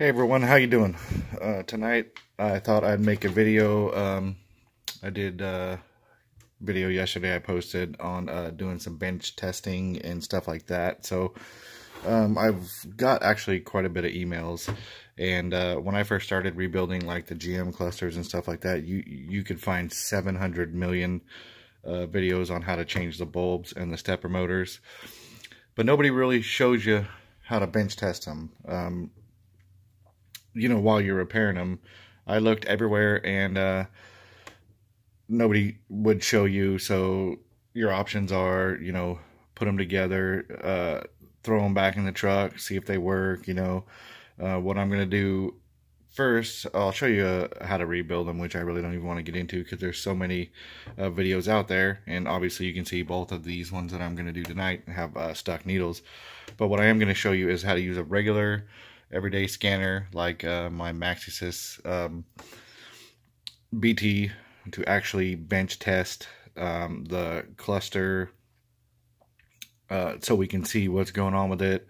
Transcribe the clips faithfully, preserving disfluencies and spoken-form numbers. Hey everyone, how you doing? Uh, tonight I thought I'd make a video. Um, I did a video yesterday I posted on uh, doing some bench testing and stuff like that. So um, I've got actually quite a bit of emails. And uh, when I first started rebuilding like the G M clusters and stuff like that, you, you could find seven hundred million uh, videos on how to change the bulbs and the stepper motors. But nobody really shows you how to bench test them. Um, you know, while you're repairing them. I looked everywhere and uh, nobody would show you. So your options are, you know, put them together, uh, throw them back in the truck, see if they work, you know. Uh, what I'm going to do first, I'll show you uh, how to rebuild them, which I really don't even want to get into because there's so many uh, videos out there. And obviously you can see both of these ones that I'm going to do tonight have uh, stuck needles. But what I am going to show you is how to use a regular everyday scanner like uh, my Maxisys um, B T to actually bench test um, the cluster uh, so we can see what's going on with it,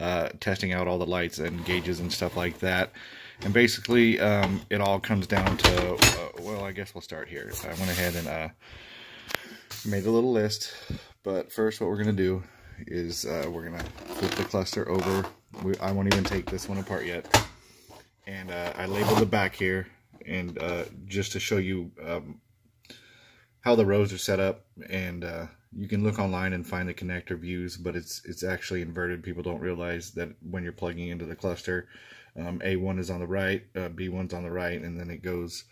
uh, testing out all the lights and gauges and stuff like that. And basically um, it all comes down to, uh, well, I guess we'll start here. So I went ahead and uh, made a little list, but first what we're going to do is uh, we're going to flip the cluster over. We, I won't even take this one apart yet. And uh, I labeled the back here, and uh, just to show you um, how the rows are set up. And uh, you can look online and find the connector views, but it's it's actually inverted. People don't realize that when you're plugging into the cluster, um, A one is on the right, uh, B one's on the right, and then it goes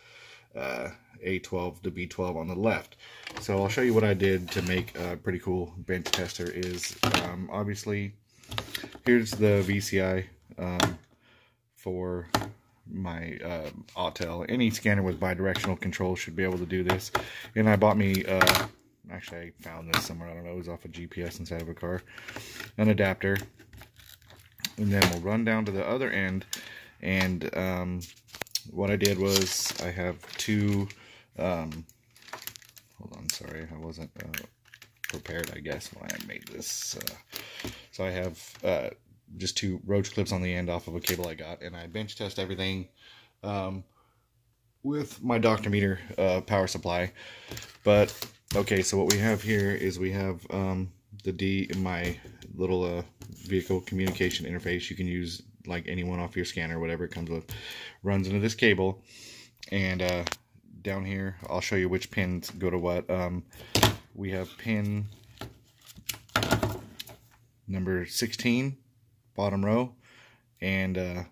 uh, A twelve to B twelve on the left. So I'll show you what I did to make a pretty cool bench tester. Is um, obviously, here's the V C I um, for my uh, Autel. Any scanner with bi-directional control should be able to do this. And I bought me, uh, actually I found this somewhere, I don't know, it was off a G P S inside of a car, an adapter. And then we'll run down to the other end. And um, what I did was I have two, um, hold on, sorry, I wasn't uh, prepared, I guess, when I made this. Uh, So I have uh, just two roach clips on the end off of a cable I got, and I bench test everything um, with my DoctorMeter uh, power supply. But okay, so what we have here is we have um, the D in my little uh, vehicle communication interface. You can use like anyone off your scanner, whatever it comes with. Runs into this cable, and uh, down here I'll show you which pins go to what. Um, we have pin number sixteen, bottom row, and uh,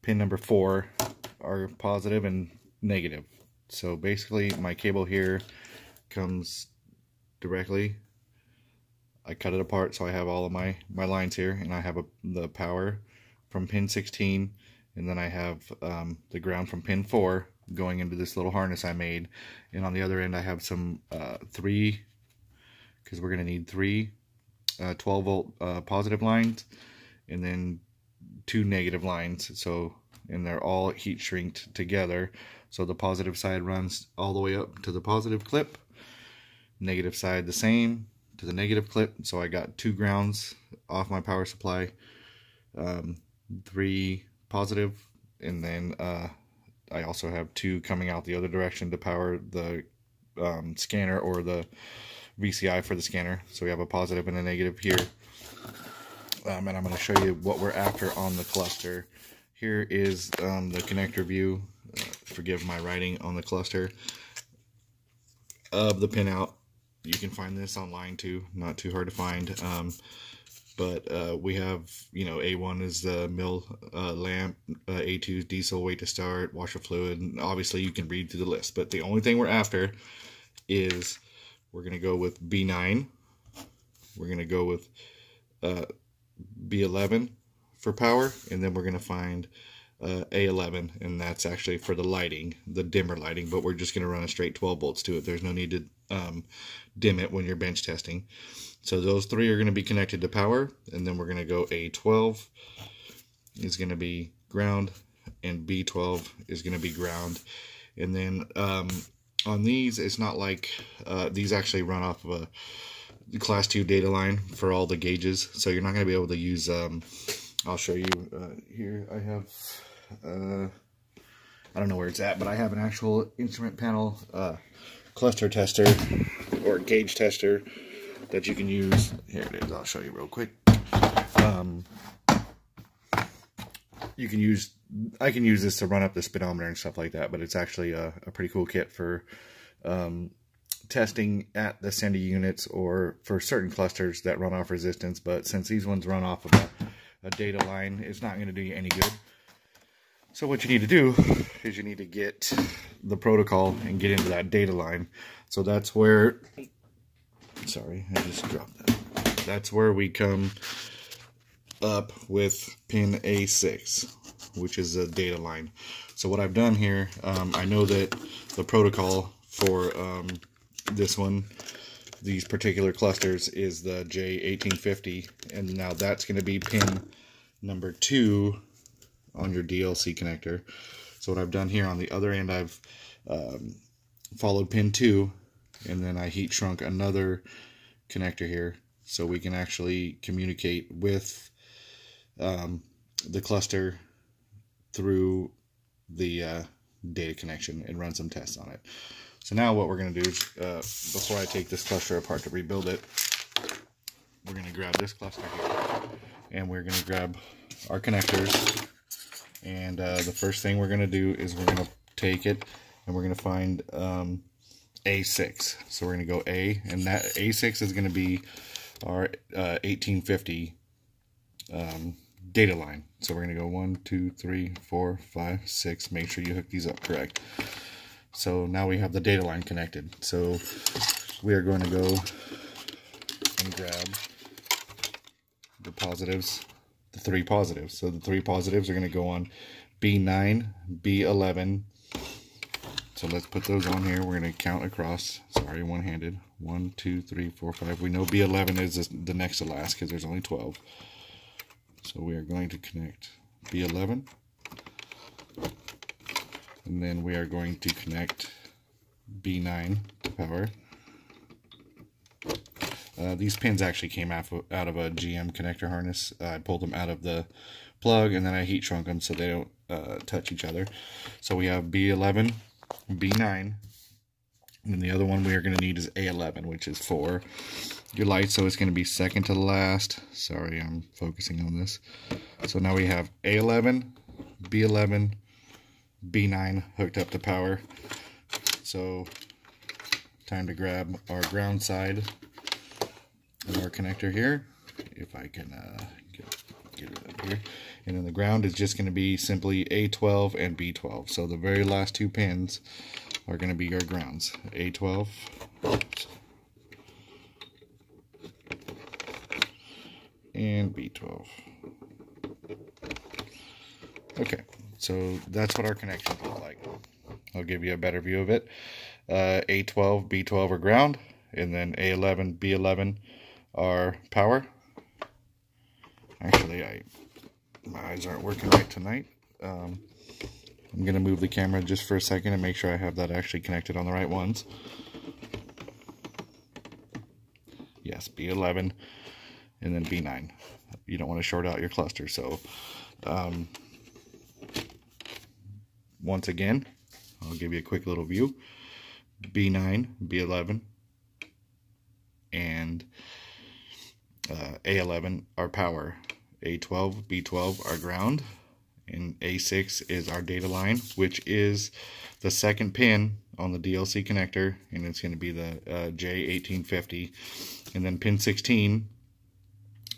pin number four are positive and negative. So basically my cable here comes directly, I cut it apart, so I have all of my, my lines here, and I have a, the power from pin sixteen, and then I have um, the ground from pin four going into this little harness I made. And on the other end I have some uh, three, because we're going to need three Uh, twelve volt uh, positive lines, and then two negative lines. So, and they're all heat shrinked together, so the positive side runs all the way up to the positive clip, negative side the same to the negative clip. So I got two grounds off my power supply, um, three positive, and then uh, I also have two coming out the other direction to power the um, scanner, or the V C I for the scanner. So we have a positive and a negative here, um, and I'm going to show you what we're after on the cluster. Here is um, the connector view, uh, forgive my writing on the cluster, of the pinout. You can find this online too, not too hard to find, um, but uh, we have, you know, A one is the mill uh, lamp, uh, A two is diesel, weight to start, washer fluid, and obviously you can read through the list, but the only thing we're after is we're going to go with B nine, we're going to go with uh, B eleven for power, and then we're going to find uh, A eleven, and that's actually for the lighting, the dimmer lighting, but we're just going to run a straight twelve volts to it. There's no need to um, dim it when you're bench testing. So those three are going to be connected to power, and then we're going to go A twelve is going to be ground, and B twelve is going to be ground. And then um, on these, it's not like, uh, these actually run off of a class two data line for all the gauges, so you're not going to be able to use um, I'll show you uh, here. I have, uh, I don't know where it's at, but I have an actual instrument panel uh, cluster tester or gauge tester that you can use. Here it is. I'll show you real quick. Um, you can use, I can use this to run up the speedometer and stuff like that, but it's actually a, a pretty cool kit for um, testing at the S M D units or for certain clusters that run off resistance. But since these ones run off of a, a data line, it's not going to do you any good. So what you need to do is you need to get the protocol and get into that data line. So that's where, sorry, I just dropped that. That's where we come up with pin A six, which is a data line. So what I've done here, um, I know that the protocol for um, this one, these particular clusters, is the J eighteen fifty, and now that's going to be pin number two on your D L C connector. So what I've done here on the other end, I've um, followed pin two, and then I heat shrunk another connector here, so we can actually communicate with um, the cluster through the uh, data connection and run some tests on it. So now what we're going to do is, uh, before I take this cluster apart to rebuild it, we're going to grab this cluster here, and we're going to grab our connectors, and uh, the first thing we're going to do is we're going to take it, and we're going to find um, A six. So we're going to go A, and that A six is going to be our uh, eighteen fifty um, data line. So we're going to go one, two, three, four, five, six. Make sure you hook these up correct. So now we have the data line connected. So we are going to go and grab the positives, the three positives. So the three positives are going to go on B nine, B eleven. So let's put those on here. We're going to count across. Sorry, one-handed. One, two, three, four, five. We know B eleven is the next to last because there's only twelve. So we are going to connect B eleven. And then we are going to connect B nine to power. Uh, these pins actually came out of, out of a G M connector harness. Uh, I pulled them out of the plug, and then I heat shrunk them so they don't uh, touch each other. So we have B eleven, B nine, and the other one we are going to need is A eleven, which is for your light. So it's going to be second to last. Sorry, I'm focusing on this. So now we have A eleven, B eleven, B nine hooked up to power. So time to grab our ground side of our connector here, if I can uh, get, get it up here. And then the ground is just going to be simply A twelve and B twelve. So the very last two pins are going to be your grounds. A twelve, oops, and B twelve. Okay, so that's what our connections look like. I'll give you a better view of it. Uh, A twelve, B twelve are ground, and then A eleven, B eleven are power. Actually, I my eyes aren't working right tonight. Um, I'm going to move the camera just for a second and make sure I have that actually connected on the right ones. Yes, B eleven and then B nine. You don't want to short out your cluster. So um, once again, I'll give you a quick little view. B nine, B eleven, and uh, A eleven are power. A twelve, B twelve are ground. And A six is our data line, which is the second pin on the D L C connector, and it's going to be the uh, J eighteen fifty. And then pin sixteen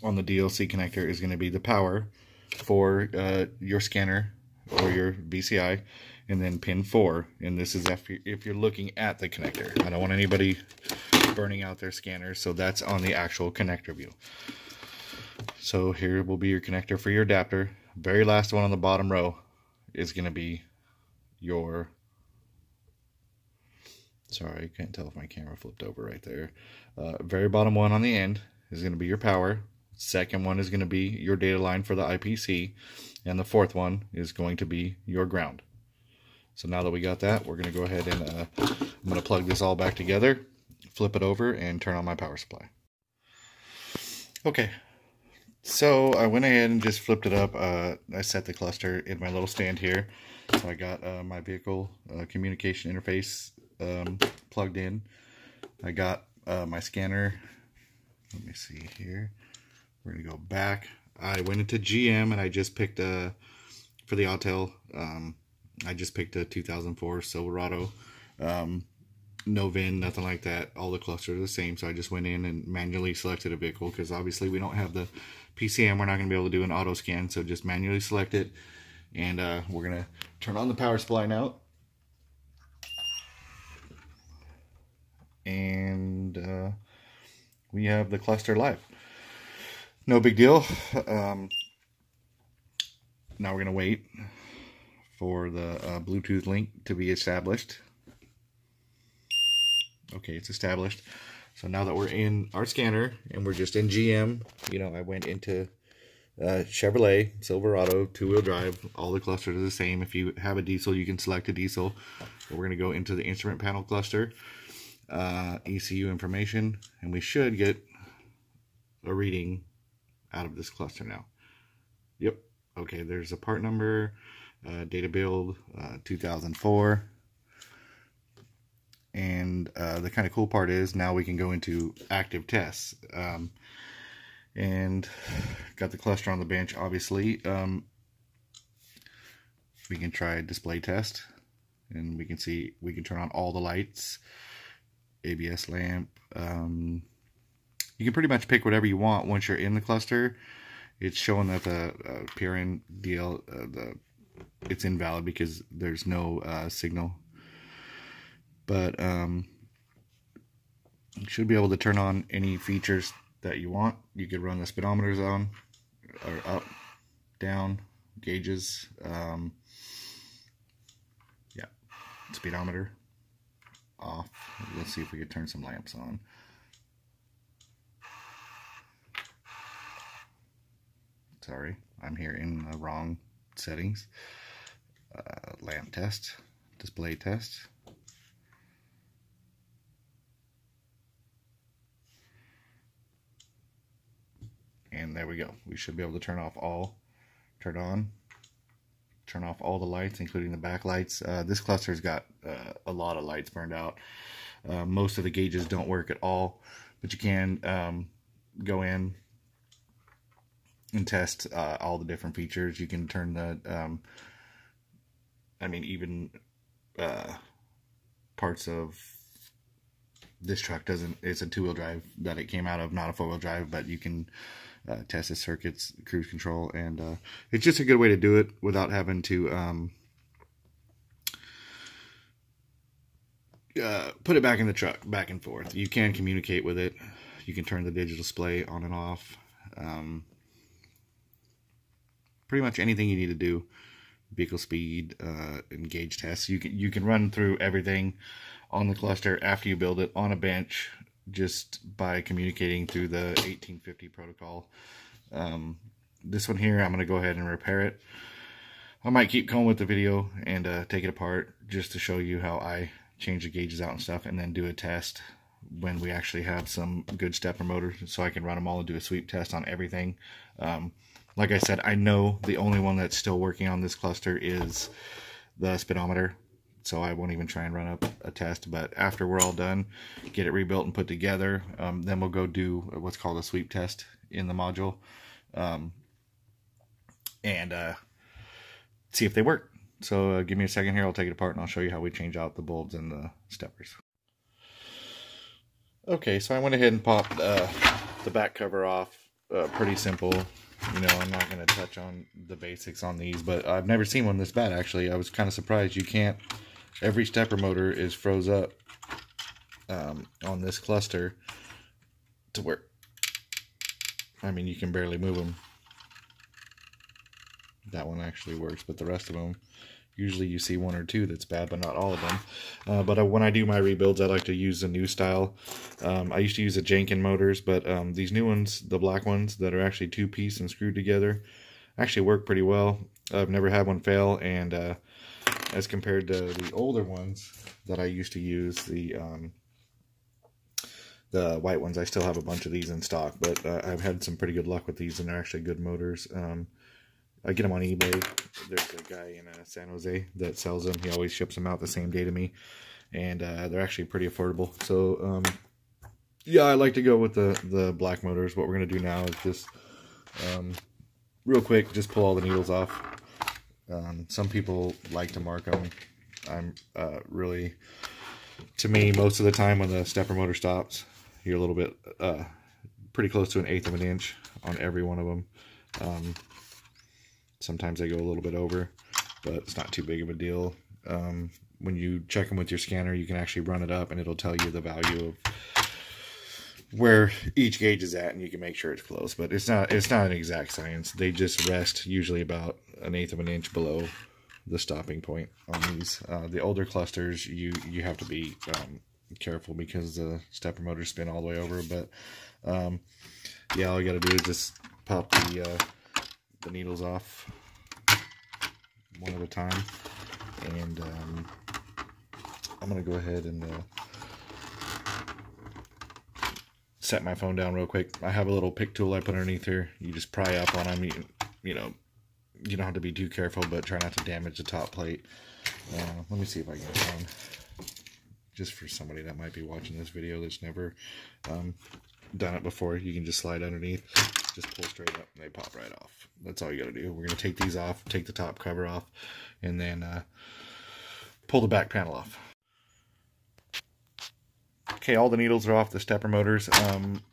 on the D L C connector is going to be the power for uh, your scanner or your V C I. And then pin four, and this is if you're looking at the connector. I don't want anybody burning out their scanner, so that's on the actual connector view. So here will be your connector for your adapter. Very last one on the bottom row is going to be your, sorry, I can't tell if my camera flipped over right there. Uh, very bottom one on the end is going to be your power. Second one is going to be your data line for the I P C. And the fourth one is going to be your ground. So now that we got that, we're going to go ahead and uh, I'm going to plug this all back together, flip it over, and turn on my power supply. Okay. So I went ahead and just flipped it up. Uh, I set the cluster in my little stand here. So I got uh, my vehicle uh, communication interface um, plugged in. I got uh, my scanner. Let me see here. We're going to go back. I went into G M and I just picked a, for the Autel, um, I just picked a two thousand four Silverado. Um, no V I N, nothing like that. All the clusters are the same. So I just went in and manually selected a vehicle because obviously we don't have the P C M. We're not going to be able to do an auto scan. So just manually select it. And uh, we're going to turn on the power supply now. And uh, we have the cluster live. No big deal. Um, now we're going to wait for the uh, Bluetooth link to be established. Okay, it's established. So now that we're in our scanner and we're just in G M, you know, I went into uh, Chevrolet, Silverado, two-wheel drive. All the clusters are the same. If you have a diesel, you can select a diesel. But we're going to go into the instrument panel cluster, uh, E C U information, and we should get a reading out of this cluster now. Yep. Okay, there's a part number, uh, data build, uh, two thousand four. And uh, the kind of cool part is now we can go into active tests. Um, and got the cluster on the bench, obviously. Um, we can try display test. And we can see, we can turn on all the lights. A B S lamp. Um, you can pretty much pick whatever you want once you're in the cluster. It's showing that the uh, P R N D L, uh, the, it's invalid because there's no uh, signal. But um, you should be able to turn on any features that you want. You could run the speedometers on, or up, down, gauges. Um, yeah, speedometer off. Let's see if we could turn some lamps on. Sorry, I'm here in the wrong settings. Uh, lamp test, display test. And there we go. We should be able to turn off all, turn on, turn off all the lights, including the backlights. Uh, this cluster's got uh, a lot of lights burned out. Uh, most of the gauges don't work at all, but you can um, go in and test uh, all the different features. You can turn the, um, I mean, even uh, parts of this truck doesn't, it's a two-wheel drive that it came out of, not a four-wheel drive, but you can uh, test the circuits, cruise control, and uh, it's just a good way to do it without having to um, uh, put it back in the truck, back and forth. You can communicate with it. You can turn the digital display on and off. Um, pretty much anything you need to do. Vehicle speed, uh, and gauge tests. You can, you can run through everything on the cluster after you build it on a bench just by communicating through the eighteen fifty protocol. Um, this one here, I'm going to go ahead and repair it. I might keep going with the video and uh, take it apart just to show you how I change the gauges out and stuff, and then do a test when we actually have some good stepper motors so I can run them all and do a sweep test on everything. Um, Like I said, I know the only one that's still working on this cluster is the speedometer, so I won't even try and run up a test. But after we're all done, get it rebuilt and put together, um, then we'll go do what's called a sweep test in the module, um, and uh, see if they work. So uh, give me a second here, I'll take it apart and I'll show you how we change out the bulbs and the steppers. Okay, so I went ahead and popped uh, the back cover off. Uh, pretty simple. You know, I'm not going to touch on the basics on these, but I've never seen one this bad, actually. I was kind of surprised. You can't... Every stepper motor is froze up um, on this cluster to where... I mean, you can barely move them. That one actually works, but the rest of them... Usually you see one or two that's bad, but not all of them. Uh, but I, when I do my rebuilds, I like to use the new style. Um, I used to use the Jenkin motors, but um, these new ones, the black ones, that are actually two-piece and screwed together, actually work pretty well. I've never had one fail, and uh, as compared to the older ones that I used to use, the um, The white ones, I still have a bunch of these in stock, but uh, I've had some pretty good luck with these, and they're actually good motors. Um, I get them on eBay. There's a guy in uh, San Jose that sells them. He always ships them out the same day to me, and uh, they're actually pretty affordable. So, um, yeah, I like to go with the, the black motors. What we're going to do now is just, um, real quick, just pull all the needles off. Um, some people like to mark them. I'm uh, really, to me, most of the time when the stepper motor stops, you're a little bit, uh, pretty close to an eighth of an inch on every one of them. Um, sometimes they go a little bit over, but it's not too big of a deal. Um, when you check them with your scanner, you can actually run it up and it'll tell you the value of where each gauge is at, and you can make sure it's close. But it's not, it's not an exact science. They just rest usually about an eighth of an inch below the stopping point on these. Uh, the older clusters, you, you have to be um, careful because the stepper motors spin all the way over. But um, yeah, all you got to do is just pop the, uh, the needles off one at a time. And um, I'm going to go ahead and uh, set my phone down real quick. I have a little pick tool I put underneath here. You just pry up on them. You, you know, you don't have to be too careful, but try not to damage the top plate. Uh, let me see if I can get it on. Just for somebody that might be watching this video that's never um, done it before, you can just slide underneath, just pull straight up, and they pop right off. That's all you got to do. We're going to take these off, take the top cover off, and then uh, pull the back panel off. Okay, all the needles are off the stepper motors. Um,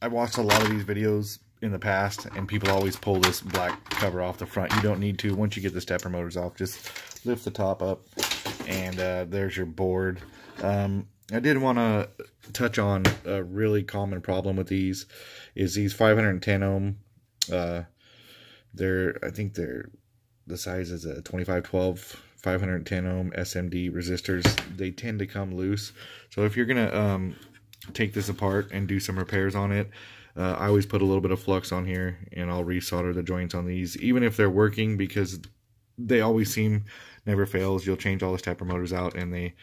I watched a lot of these videos in the past, and people always pull this black cover off the front. You don't need to. Once you get the stepper motors off, just lift the top up, and uh, there's your board. Um, I did want to touch on a really common problem with these, is these five hundred ten ohm. Uh, they're, I think they're, the size is a twenty-five twelve. five hundred ten ohm S M D resistors. They tend to come loose, so if you're gonna um, take this apart and do some repairs on it, uh, I always put a little bit of flux on here, and I'll resolder the joints on these, even if they're working, because they always seem, never fails, you'll change all the stepper motors out, and they,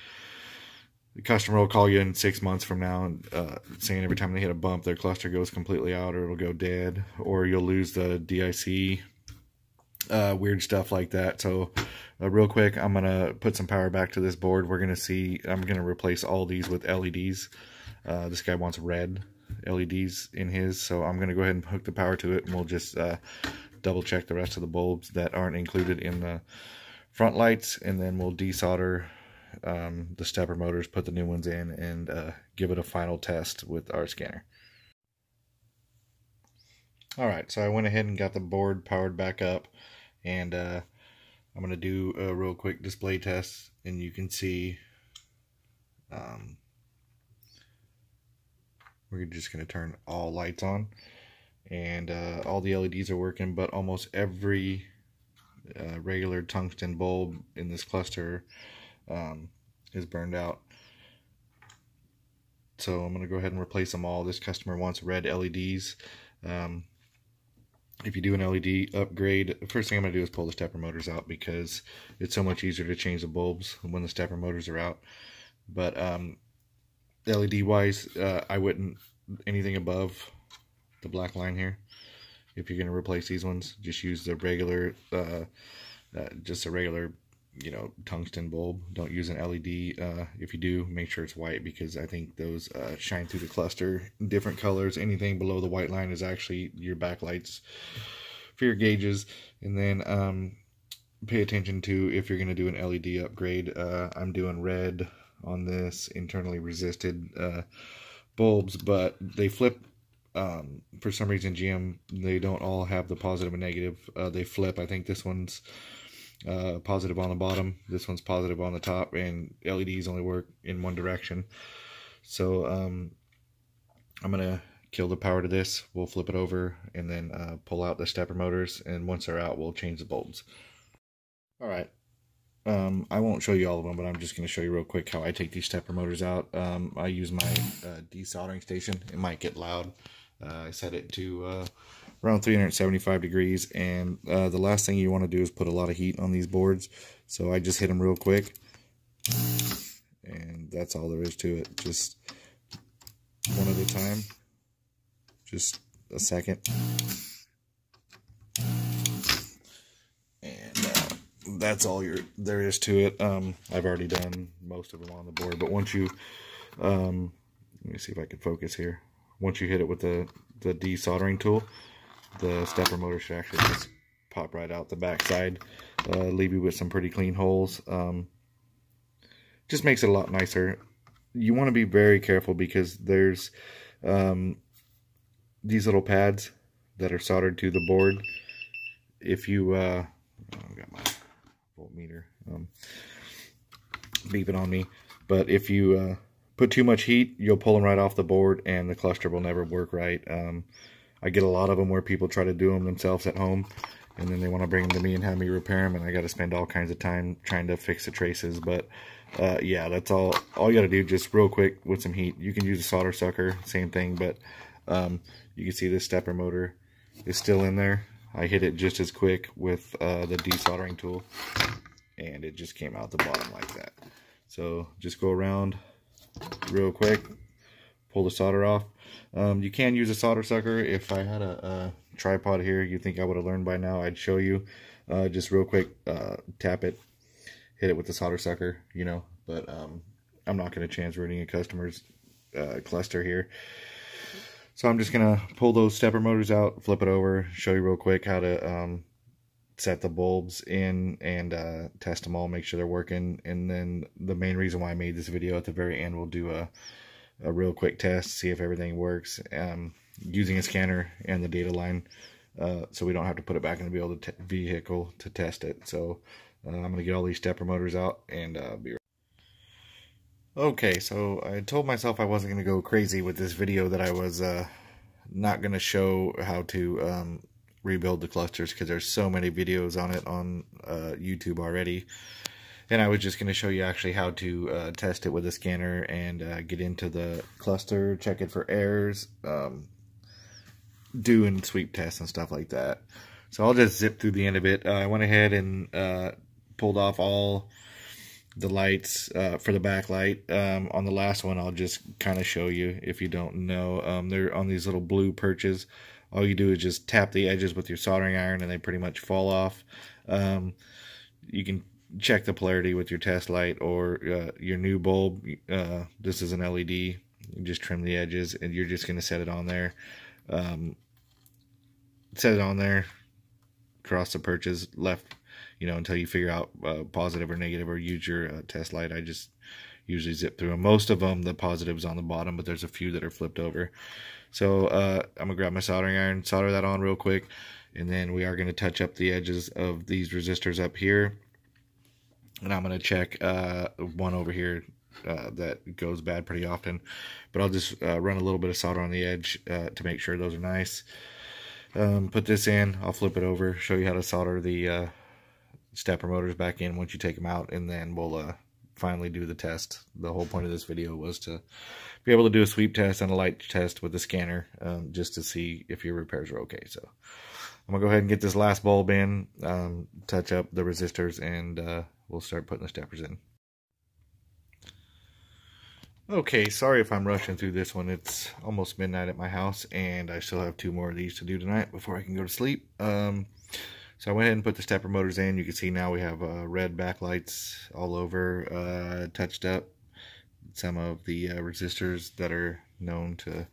the customer will call you in six months from now and uh, saying every time they hit a bump, their cluster goes completely out, or it'll go dead, or you'll lose the D I C. Uh, weird stuff like that. So uh, real quick, I'm gonna put some power back to this board. We're gonna see, I'm gonna replace all these with L E Ds. Uh, this guy wants red L E Ds in his, so I'm gonna go ahead and hook the power to it, and we'll just uh, double check the rest of the bulbs that aren't included in the front lights, and then we'll desolder um, the stepper motors, put the new ones in, and uh, give it a final test with our scanner. Alright, so I went ahead and got the board powered back up, and uh, I'm going to do a real quick display test, and you can see um, we're just going to turn all lights on, and uh, all the L E Ds are working, but almost every uh, regular tungsten bulb in this cluster um, is burned out. So I'm going to go ahead and replace them all. This customer wants red L E Ds. Um, If you do an L E D upgrade, first thing I'm going to do is pull the stepper motors out, because it's so much easier to change the bulbs when the stepper motors are out. But um, L E D-wise, uh, I wouldn't anything above the black line here. If you're going to replace these ones, just use the regular, uh, uh, just a regular, you know, tungsten bulb. Don't use an L E D. Uh, if you do, make sure it's white, because I think those uh, shine through the cluster in different colors. Anything below the white line is actually your backlights for your gauges. And then um, pay attention to if you're going to do an L E D upgrade. Uh, I'm doing red on this internally resisted uh, bulbs, but they flip. Um, for some reason, G M, they don't all have the positive and negative. Uh, they flip. I think this one's Uh, positive on the bottom, this one's positive on the top, and L E Ds only work in one direction. So um, I'm gonna kill the power to this, we'll flip it over, and then uh, pull out the stepper motors, and once they're out, we'll change the bulbs. Alright, um, I won't show you all of them, but I'm just gonna show you real quick how I take these stepper motors out. um, I use my uh, desoldering station. It might get loud. uh, I set it to uh, around three hundred seventy-five degrees, and uh, the last thing you want to do is put a lot of heat on these boards, so I just hit them real quick, and that's all there is to it. Just one at a time. Just a second. And uh, that's all you're, there is to it. Um, I've already done most of them on the board, but once you, um, let me see if I can focus here. Once you hit it with the, the desoldering tool, the stepper motor should actually just pop right out the backside, uh, leave you with some pretty clean holes. Um, just makes it a lot nicer. You want to be very careful because there's um, these little pads that are soldered to the board. If you, uh, oh, I got my voltmeter um, beeping on me, but if you uh, put too much heat, you'll pull them right off the board and the cluster will never work right. Um, I get a lot of them where people try to do them themselves at home, and then they want to bring them to me and have me repair them, and I got to spend all kinds of time trying to fix the traces. But uh, yeah, that's all. All you got to do, just real quick with some heat. You can use a solder sucker, same thing. But um, you can see this stepper motor is still in there. I hit it just as quick with uh, the desoldering tool, and it just came out the bottom like that. So just go around real quick, pull the solder off. Um, you can use a solder sucker. If I had a, a tripod here, you think I would have learned by now, I'd show you. Uh, just real quick, uh, tap it, hit it with the solder sucker, you know. But um, I'm not going to chance ruining a customer's uh, cluster here. So I'm just going to pull those stepper motors out, flip it over, show you real quick how to um, set the bulbs in and uh, test them all, make sure they're working. And then the main reason why I made this video at the very end, we'll do a a real quick test, see if everything works, um, using a scanner and the data line, uh, so we don't have to put it back in the vehicle to test it. So uh, I'm going to get all these stepper motors out and uh, be right. Okay, so I told myself I wasn't going to go crazy with this video, that I was uh, not going to show how to um, rebuild the clusters, because there's so many videos on it on uh, YouTube already. And I was just going to show you actually how to uh, test it with a scanner and uh, get into the cluster, check it for errors, um, doing sweep tests and stuff like that. So I'll just zip through the end of it. Uh, I went ahead and uh, pulled off all the lights uh, for the backlight. Um, on the last one, I'll just kind of show you if you don't know. Um, they're on these little blue perches. All you do is just tap the edges with your soldering iron and they pretty much fall off. Um, you can check the polarity with your test light or uh, your new bulb. Uh, this is an L E D. You just trim the edges and you're just going to set it on there. Um, set it on there, cross the perches left, you know, until you figure out uh, positive or negative, or use your uh, test light. I just usually zip through them. Most of them, the positive's on the bottom, but there's a few that are flipped over. So uh, I'm going to grab my soldering iron, solder that on real quick, and then we are going to touch up the edges of these resistors up here. And I'm going to check uh, one over here uh, that goes bad pretty often. But I'll just uh, run a little bit of solder on the edge uh, to make sure those are nice. Um, put this in. I'll flip it over, show you how to solder the uh, stepper motors back in once you take them out. And then we'll uh, finally do the test. The whole point of this video was to be able to do a sweep test and a light test with the scanner, um, just to see if your repairs are okay. So I'm going to go ahead and get this last bulb in, um, touch up the resistors, and Uh, we'll start putting the steppers in. Okay, sorry if I'm rushing through this one. It's almost midnight at my house, and I still have two more of these to do tonight before I can go to sleep. Um, so I went ahead and put the stepper motors in. You can see now we have uh, red backlights all over, uh, touched up. Some of the uh, resistors that are known to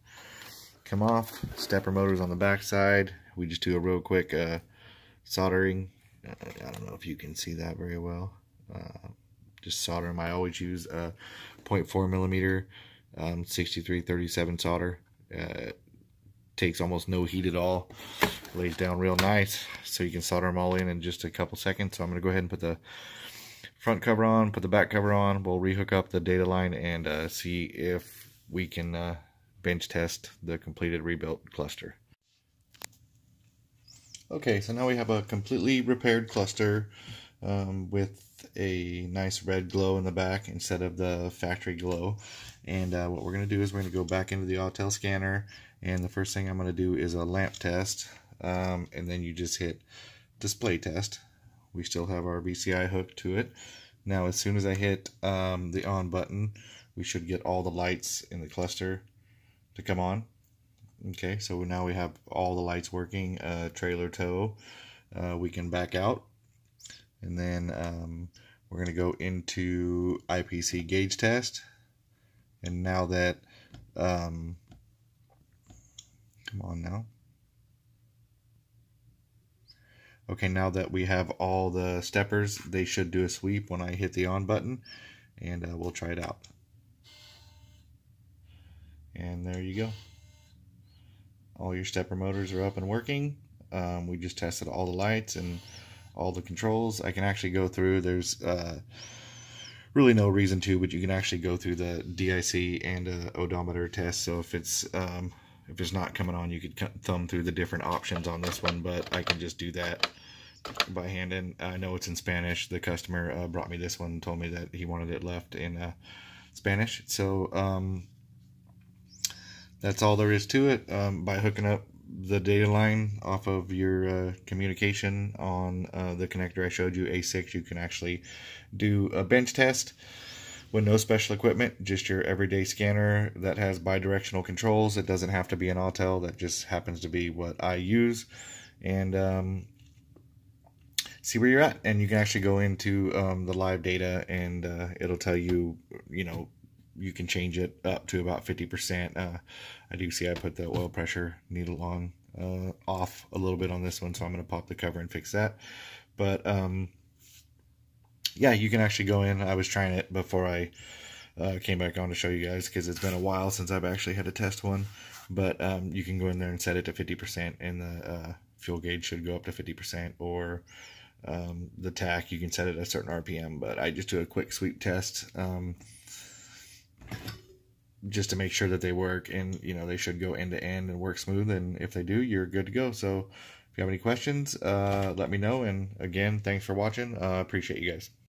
come off. Stepper motors on the backside. We just do a real quick uh, soldering. Uh, I don't know if you can see that very well. Uh, just solder them. I always use a zero point four millimeter um, sixty-three thirty-seven solder. Uh, takes almost no heat at all. Lays down real nice, so you can solder them all in in just a couple seconds. So I'm going to go ahead and put the front cover on, put the back cover on. We'll rehook up the data line and uh, see if we can uh, bench test the completed rebuilt cluster. Okay, so now we have a completely repaired cluster um, with a nice red glow in the back instead of the factory glow. And uh, what we're going to do is we're going to go back into the Autel scanner. And the first thing I'm going to do is a lamp test. Um, and then you just hit display test. We still have our V C I hooked to it. Now, as soon as I hit um, the on button, we should get all the lights in the cluster to come on. Okay, so now we have all the lights working, uh, trailer tow. Uh, we can back out. And then um, we're going to go into I P C gauge test. And now that, um, come on now. Okay, now that we have all the steppers, they should do a sweep when I hit the on button. And uh, we'll try it out. And there you go. All your stepper motors are up and working. Um, we just tested all the lights and all the controls. I can actually go through, there's uh, really no reason to, but you can actually go through the D I C and uh, odometer test. So if it's um, if it's not coming on, you could thumb through the different options on this one, but I can just do that by hand. And I know it's in Spanish. The customer uh, brought me this one and told me that he wanted it left in uh, Spanish. So um, that's all there is to it. Um, by hooking up the data line off of your uh, communication on uh, the connector I showed you, A six, you can actually do a bench test with no special equipment, just your everyday scanner that has bidirectional controls. It doesn't have to be an Autel, that just happens to be what I use. And um, see where you're at, and you can actually go into um, the live data, and uh, it'll tell you, you know, you can change it up to about fifty percent. Uh, I do see I put the oil pressure needle on uh, off a little bit on this one, so I'm going to pop the cover and fix that. But um, yeah, you can actually go in. I was trying it before I uh, came back on to show you guys because it's been a while since I've actually had to test one. But um, you can go in there and set it to fifty percent, and the uh, fuel gauge should go up to fifty percent, or um, the tack, you can set it at a certain R P M. But I just do a quick sweep test. Um, just to make sure that they work, and you know they should go end to end and work smooth, and if they do, you're good to go. So if you have any questions, uh let me know, and again, thanks for watching. I uh, appreciate you guys.